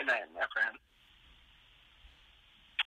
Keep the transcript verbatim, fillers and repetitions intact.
Good night, my friend.